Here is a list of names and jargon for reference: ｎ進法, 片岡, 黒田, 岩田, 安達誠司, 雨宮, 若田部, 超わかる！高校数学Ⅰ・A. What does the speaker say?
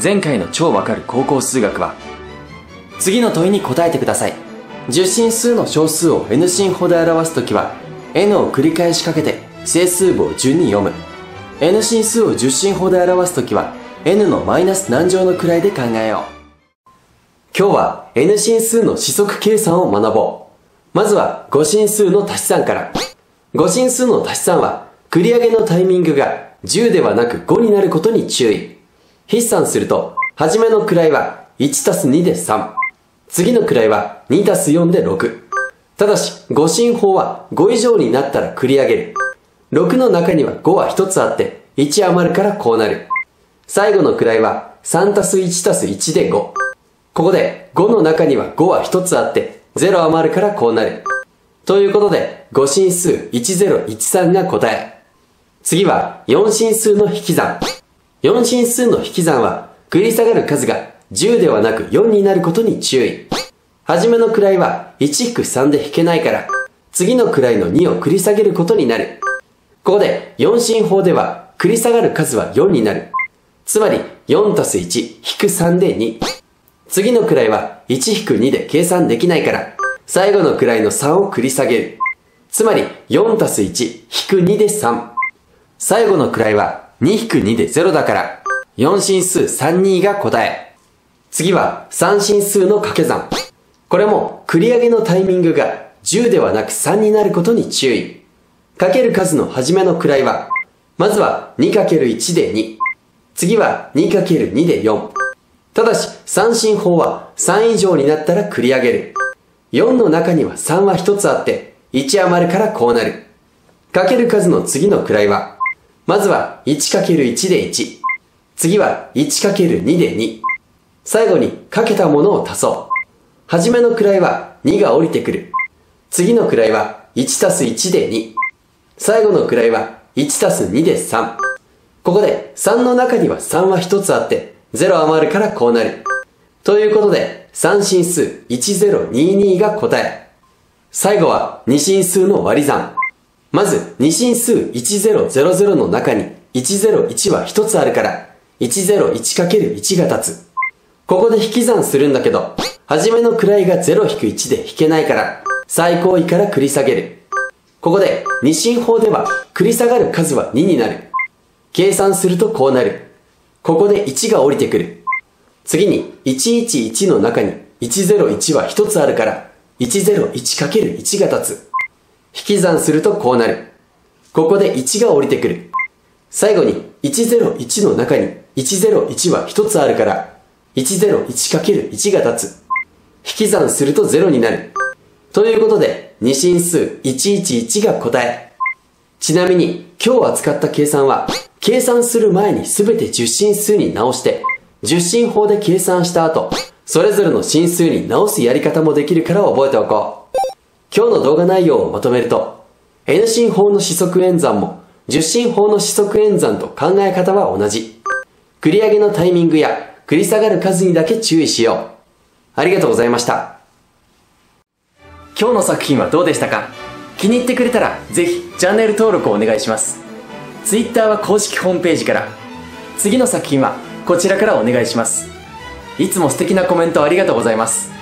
前回の超わかる高校数学は、次の問いに答えてください。10進数の小数を n 進法で表すときは、n を繰り返しかけて整数部を順に読む。n 進数を10進法で表すときは、n のマイナス何乗の位で考えよう。今日は n 進数の四則計算を学ぼう。まずは5進数の足し算から。5進数の足し算は、繰り上げのタイミングが10ではなく5になることに注意。筆算すると、初めの位は 1+2 で3。次の位は 2+4 で6。ただし、5進法は5以上になったら繰り上げる。6の中には5は1つあって、1余るからこうなる。最後の位は 3+1+1 で5。ここで5の中には5は1つあって、0余るからこうなる。ということで、5進数1013が答え。次は4進数の引き算。4進数の引き算は、繰り下がる数が10ではなく4になることに注意。初めの位は 1-3 で引けないから、次の位の2を繰り下げることになる。ここで4進法では繰り下がる数は4になる。つまり 4+1-3 で2。次の位は 1-2 で計算できないから、最後の位の3を繰り下げる。つまり 4+1-2 で3。最後の位は 2-2 で0だから、4進数32が答え。次は3進数の掛け算。これも繰り上げのタイミングが10ではなく3になることに注意。かける数の初めの位は、まずは 2×1 で2。次は 2×2 で4。ただし、3進法は3以上になったら繰り上げる。4の中には3は1つあって、1余るからこうなる。かける数の次の位は、まずは 1×1 で1。次は 1×2 で2。最後にかけたものを足そう。初めの位は2が降りてくる。次の位は 1+1 で2。最後の位は 1+2 で3。ここで3の中には3は1つあって、0余るからこうなる。ということで、3進数1022が答え。最後は2進数の割り算。まず、2進数1000の中に101は1つあるから、101×1 が立つ。ここで引き算するんだけど、初めの位が 0-1 で引けないから、最高位から繰り下げる。ここで、2進法では、繰り下がる数は2になる。計算するとこうなる。ここで1が降りてくる。次に、111の中に、101は1つあるから、101×1 が立つ。引き算するとこうなる。ここで1が降りてくる。最後に、101の中に、101は1つあるから、101×1 が立つ。引き算すると0になる。ということで、2進数111が答え。ちなみに今日扱った計算は、計算する前に全て10進数に直して、10進法で計算した後、それぞれの進数に直すやり方もできるから覚えておこう。今日の動画内容をまとめると、n 進法の四則演算も10進法の四則演算と考え方は同じ。繰り上げのタイミングや繰り下がる数にだけ注意しよう。ありがとうございました。今日の作品はどうでしたか？気に入ってくれたらぜひチャンネル登録をお願いします。Twitter は公式ホームページから。次の作品はこちらからお願いします。いつも素敵なコメントありがとうございます。